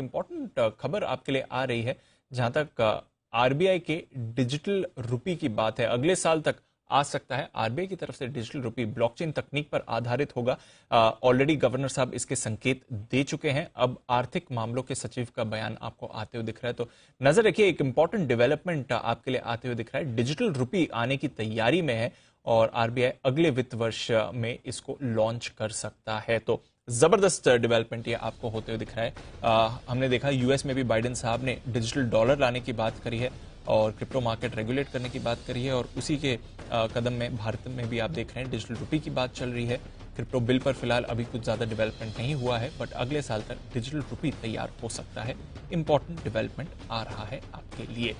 Important खबर आपके लिए आ रही है, जहां तक आरबीआई के डिजिटल रुपी की बात है। अगले साल तक आ सकता है आरबीआई की तरफ से डिजिटल रुपी, ब्लॉकचेन तकनीक पर आधारित होगा। ऑलरेडी गवर्नर साहब इसके संकेत दे चुके हैं। अब आर्थिक मामलों के सचिव का बयान आपको आते हुए दिख रहा है, तो नजर रखिए एक इंपॉर्टेंट डेवलपमेंट आपके लिए आते हुए दिख रहा है। डिजिटल रुपी आने की तैयारी में है और आरबीआई अगले वित्त वर्ष में इसको लॉन्च कर सकता है, तो जबरदस्त डेवलपमेंट ये आपको होते हुए दिख रहा है। हमने देखा यूएस में भी बाइडेन साहब ने डिजिटल डॉलर लाने की बात करी है और क्रिप्टो मार्केट रेगुलेट करने की बात करी है, और उसी के कदम में भारत में भी आप देख रहे हैं डिजिटल रुपी की बात चल रही है। क्रिप्टो बिल पर फिलहाल अभी कुछ ज्यादा डेवलपमेंट नहीं हुआ है, बट अगले साल तक डिजिटल रुपी तैयार हो सकता है। इंपॉर्टेंट डेवलपमेंट आ रहा है आपके लिए।